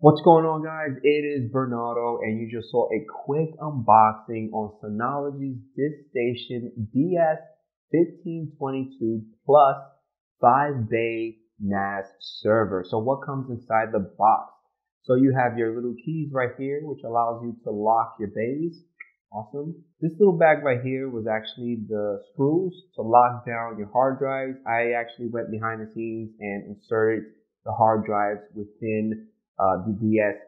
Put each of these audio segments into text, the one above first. What's going on, guys? It is Bernardo, and you just saw a quick unboxing on Synology's DiskStation DS1522+ 5-bay NAS server. So what comes inside the box? So you have your little keys right here, which allows you to lock your bays. Awesome. This little bag right here was actually the screws to lock down your hard drives. I actually went behind the scenes and inserted the hard drives within the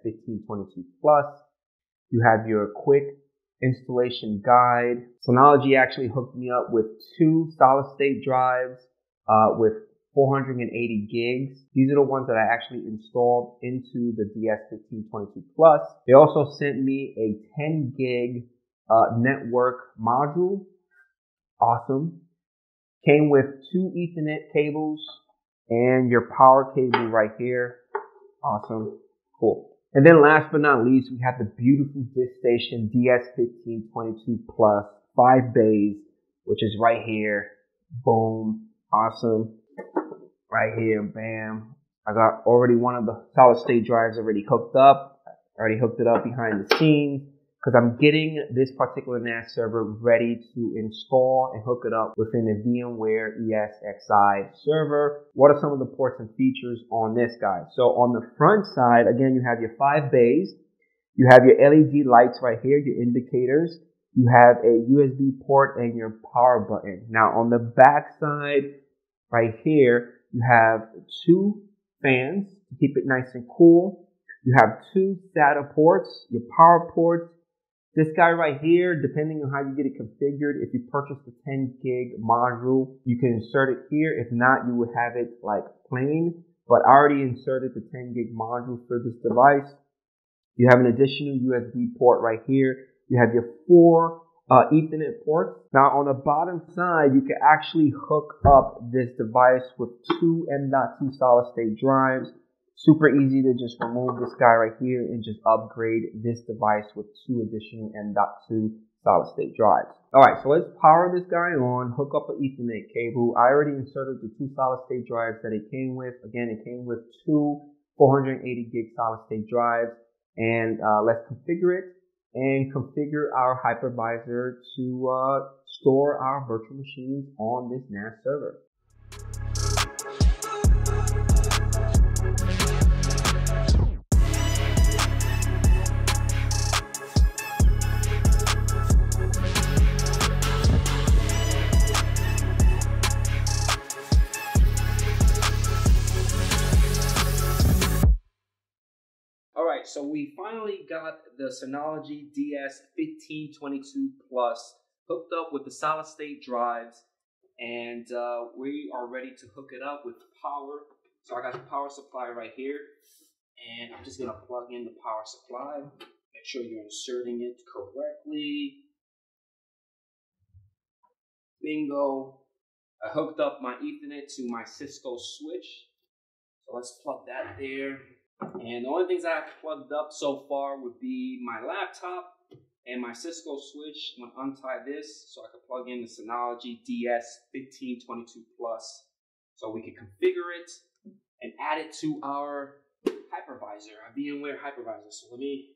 DS1522+. You have your quick installation guide. Synology actually hooked me up with 2 solid state drives with 480 gigs. These are the ones that I actually installed into the DS1522+. They also sent me a 10 gig network module. Awesome. Came with 2 Ethernet cables and your power cable right here. Awesome. Cool. And then last but not least, we have the beautiful DiskStation DS1522+, 5 bays, which is right here. Boom. Awesome. Right here. Bam. I got already one of the solid state drives already hooked up. I already hooked it up behind the scenes because I'm getting this particular NAS server ready to install and hook it up within the VMware ESXi server. What are some of the ports and features on this guy? So on the front side, again, you have your 5 bays. You have your LED lights right here, your indicators. You have a USB port and your power button. Now on the back side right here, you have 2 fans to keep it nice and cool. You have 2 SATA ports, your power ports. This guy right here, depending on how you get it configured, if you purchase the 10 gig module, you can insert it here. If not, you would have it like plain, but I already inserted the 10 gig module for this device. You have an additional USB port right here. You have your 4 Ethernet ports. Now on the bottom side, you can actually hook up this device with 2 M.2 solid state drives. Super easy to just remove this guy right here and just upgrade this device with 2 additional M.2 solid state drives. All right, so let's power this guy on, hook up an Ethernet cable. I already inserted the 2 solid state drives that it came with. Again, it came with 2 480 gig solid state drives. And let's configure it and configure our hypervisor to store our virtual machines on this NAS server. So we finally got the Synology DS1522+ hooked up with the solid state drives, and we are ready to hook it up with power. So I got the power supply right here, and I'm just going to plug in the power supply. Make sure you're inserting it correctly. Bingo. I hooked up my Ethernet to my Cisco switch. So let's plug that there. And the only things I have plugged up so far would be my laptop and my Cisco switch. I'm going to untie this so I can plug in the Synology DS1522+, so we can configure it and add it to our hypervisor, our VMware hypervisor. So let me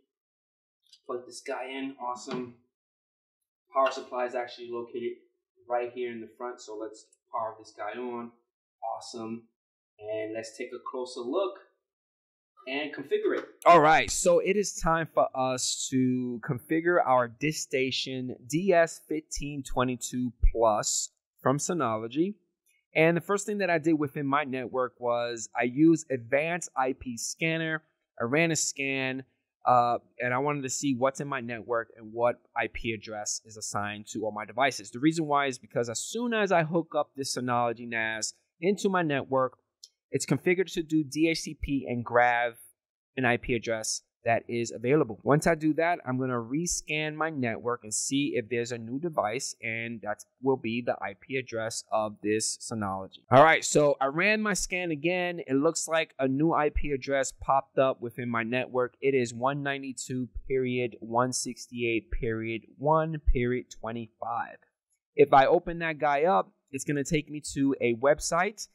plug this guy in. Awesome. Power supply is actually located right here in the front, so let's power this guy on. Awesome. And let's take a closer look and configure it. All right, so it is time for us to configure our DiskStation DS1522+ from Synology. And the first thing that I did within my network was I used advanced IP scanner. I ran a scan and I wanted to see what's in my network and what IP address is assigned to all my devices. The reason why is because as soon as I hook up this Synology NAS into my network, it's configured to do DHCP and grab an IP address that is available. Once I do that, I'm going to rescan my network and see if there's a new device, and that will be the IP address of this Synology. All right, so I ran my scan again. It looks like a new IP address popped up within my network. It is 192.168.1.25. If I open that guy up, it's going to take me to a website,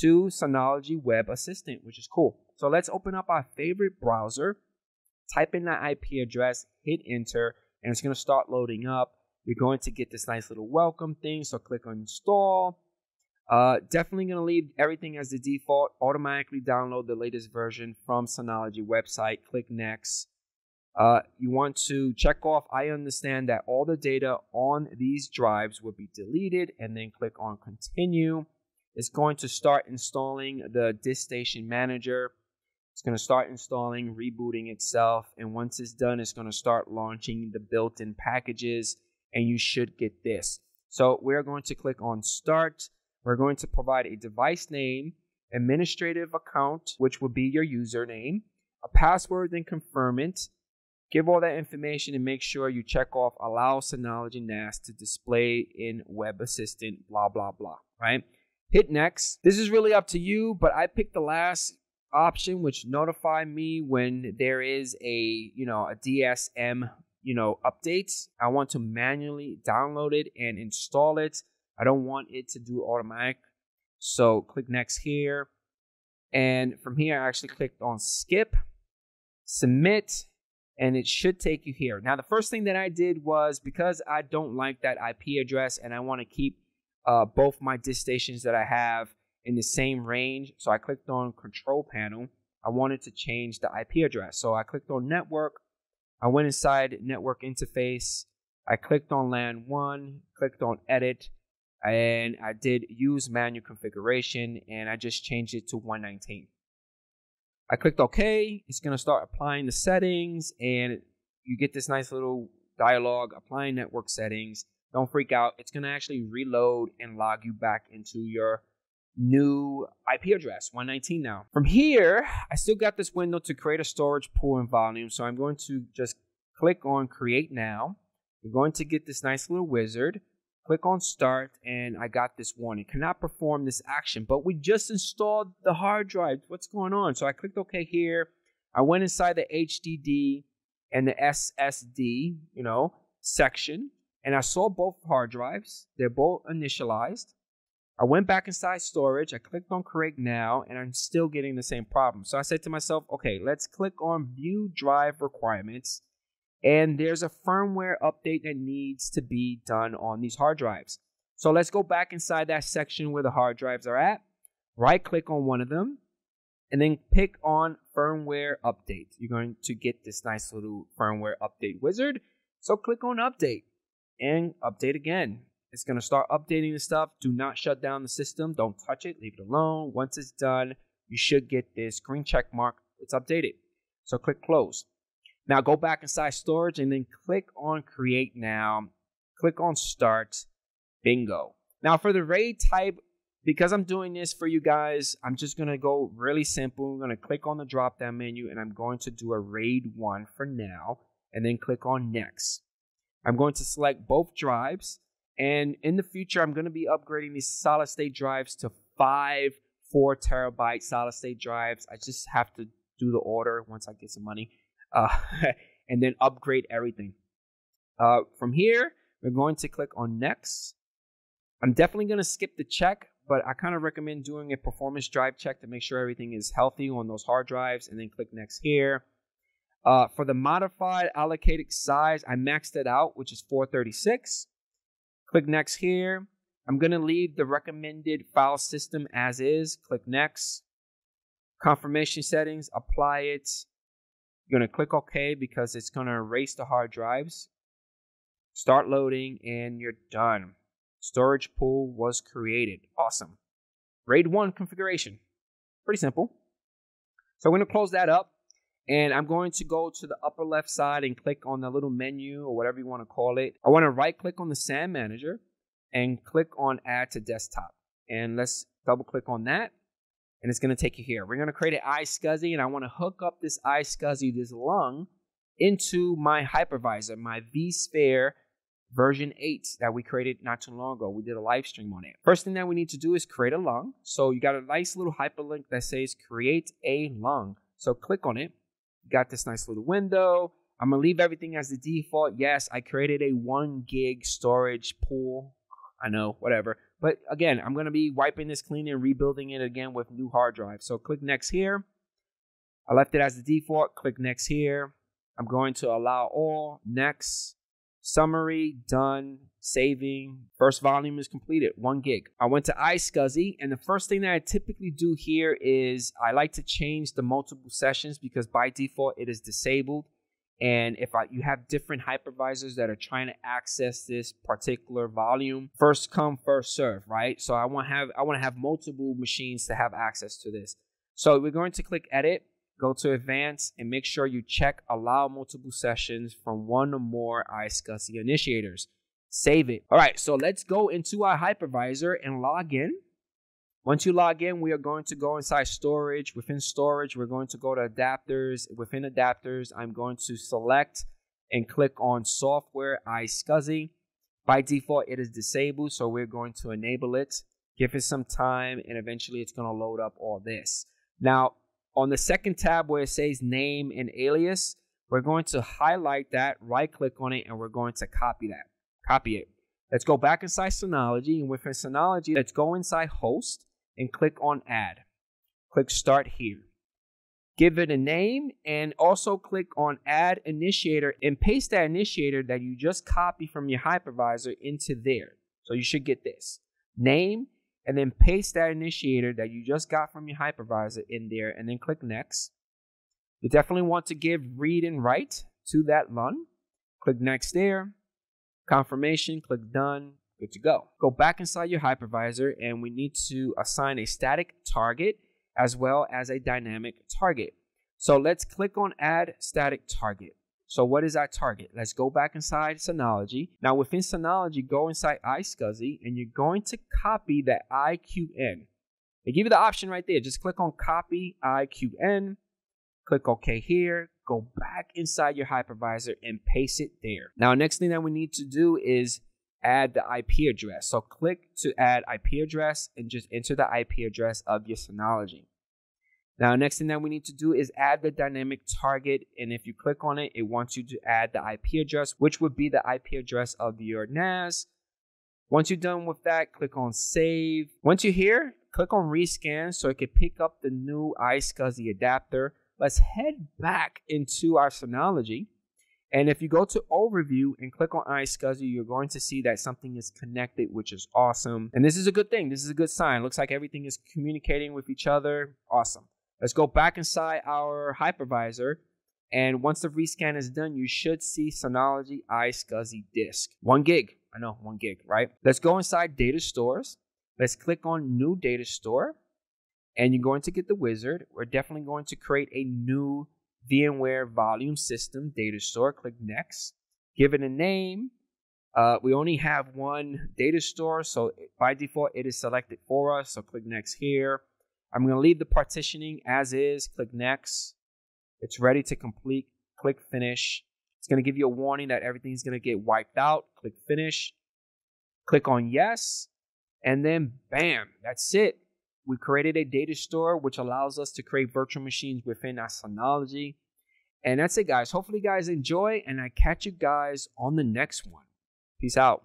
to Synology Web Assistant, which is cool. So let's open up our favorite browser, type in that IP address, hit enter, and it's going to start loading up. You're going to get this nice little welcome thing, so click on install. Definitely going to leave everything as the default. Automatically download the latest version from Synology website. Click next. You want to check off, I understand that all the data on these drives will be deleted, and then click on continue. It's going to start installing the disk station manager. It's going to start installing, rebooting itself. And once it's done, it's going to start launching the built-in packages, and you should get this. So we're going to click on start. We're going to provide a device name, administrative account, which will be your username, a password, then confirm it. Give all that information and make sure you check off allow Synology NAS to display in Web Assistant, blah, blah, blah, right? Hit next. This is really up to you, but I picked the last option, which notify me when there is a, a DSM, updates. I want to manually download it and install it. I don't want it to do automatic. So click next here. And from here, I actually clicked on skip, submit, and it should take you here. Now, the first thing that I did was, because I don't like that IP address and I want to keep both my disk stations that I have in the same range, so I clicked on control panel. I wanted to change the IP address, so I clicked on network. I went inside network interface. I clicked on LAN 1, clicked on edit, and I did use manual configuration, and I just changed it to 119. I clicked OK. It's going to start applying the settings, and you get this nice little dialogue, applying network settings. Don't freak out. It's going to actually reload and log you back into your new IP address, 119 now. From here, I still got this window to create a storage pool and volume. So I'm going to just click on create now. You're going to get this nice little wizard. Click on start, and I got this warning. Cannot perform this action, but we just installed the hard drive. What's going on? So I clicked OK here. I went inside the HDD and the SSD, section. And I saw both hard drives. They're both initialized. I went back inside storage. I clicked on create now, and I'm still getting the same problem. So I said to myself, okay, let's click on view drive requirements. And there's a firmware update that needs to be done on these hard drives. So let's go back inside that section where the hard drives are at. Right click on one of them and then pick on firmware update. You're going to get this nice little firmware update wizard. So click on update. And update again. It's going to start updating the stuff. Do not shut down the system. Don't touch it. Leave it alone. Once it's done, you should get this green check mark. It's updated. So click close. Now go back inside storage and then click on create now. Click on start. Bingo. Now for the RAID type, because I'm doing this for you guys, I'm just going to go really simple. I'm going to click on the drop down menu and I'm going to do a RAID 1 for now and then click on next. I'm going to select both drives, and in the future, I'm going to be upgrading these solid state drives to 5 4-terabyte solid state drives. I just have to do the order once I get some money, and then upgrade everything. From here, we're going to click on next. I'm definitely going to skip the check, but I kind of recommend doing a performance drive check to make sure everything is healthy on those hard drives, and then click next here. For the modified allocated size, I maxed it out, which is 436. Click next here. I'm going to leave the recommended file system as is. Click next. Confirmation settings, apply it. You're going to click OK because it's going to erase the hard drives. Start loading, and you're done. Storage pool was created. Awesome. RAID 1 configuration. Pretty simple. So I'm going to close that up. And I'm going to go to the upper left side and click on the little menu or whatever you want to call it. I want to right click on the SAN manager and click on add to desktop. And let's double click on that. and it's going to take you here. We're going to create an iSCSI, and I want to hook up this iSCSI, this LUN, into my hypervisor, my vSphere version 8 that we created not too long ago. We did a live stream on it. First thing that we need to do is create a LUN. So you got a nice little hyperlink that says create a LUN. So click on it. You got this nice little window. I'm going to leave everything as the default. Yes, I created a 1 gig storage pool. I know, whatever. But again, I'm going to be wiping this clean and rebuilding it again with new hard drive. So click next here. I left it as the default. Click next here. I'm going to allow all. Next. Summary. Done. Saving. First volume is completed. 1 gig. I went to iSCSI, and the first thing that I typically do here is I like to change the multiple sessions because by default it is disabled. And if you have different hypervisors that are trying to access this particular volume, first come, first serve, right? So I want to have multiple machines to have access to this. So we're going to click edit, go to advanced, and make sure you check allow multiple sessions from one or more iSCSI initiators. Save it. All right, so let's go into our hypervisor and log in. Once you log in, we are going to go inside storage. Within storage, we're going to go to adapters. Within adapters, I'm going to select and click on software iSCSI. By default, it is disabled, so we're going to enable it. Give it some time, and eventually it's going to load up all this. Now, on the second tab where it says name and alias, we're going to highlight that, right-click on it, and we're going to copy that. Copy it. Let's go back inside Synology, and within Synology, let's go inside host and click on add. Click start here. Give it a name and also click on add initiator and paste that initiator that you just copied from your hypervisor into there. So you should get this name and then paste that initiator that you just got from your hypervisor in there and then click next. You definitely want to give read and write to that LUN. Click next there. Confirmation, click done. Good to go. Go back inside your hypervisor, and we need to assign a static target as well as a dynamic target. So let's click on add static target. So what is our target? Let's go back inside Synology. Now within Synology, go inside iSCSI, and you're going to copy that IQN. They give you the option right there. Just click on copy IQN. Click OK here. Go back inside your hypervisor and paste it there. Now next thing that we need to do is add the IP address. So click to add IP address and just enter the IP address of your Synology. Now next thing that we need to do is add the dynamic target, and if you click on it, it wants you to add the IP address, which would be the IP address of your NAS. Once you're done with that, click on save. Once you're here, click on rescan so it can pick up the new iSCSI adapter. Let's head back into our Synology. And if you go to overview and click on iSCSI, you're going to see that something is connected, which is awesome. And this is a good thing. This is a good sign. Looks like everything is communicating with each other. Awesome. Let's go back inside our hypervisor. And once the rescan is done, you should see Synology iSCSI disk. 1 gig. I know, 1 gig, right? Let's go inside data stores. Let's click on new data store. And you're going to get the wizard. We're definitely going to create a new VMware volume system data store. Click next. Give it a name. We only have one data store, so by default it is selected for us. So click next here. I'm going to leave the partitioning as is. Click next. It's ready to complete. Click finish. It's going to give you a warning that everything's going to get wiped out. Click finish. Click on yes, and then bam, that's it. We created a data store, which allows us to create virtual machines within our Synology. And that's it, guys. Hopefully you guys enjoy, and I catch you guys on the next one. Peace out.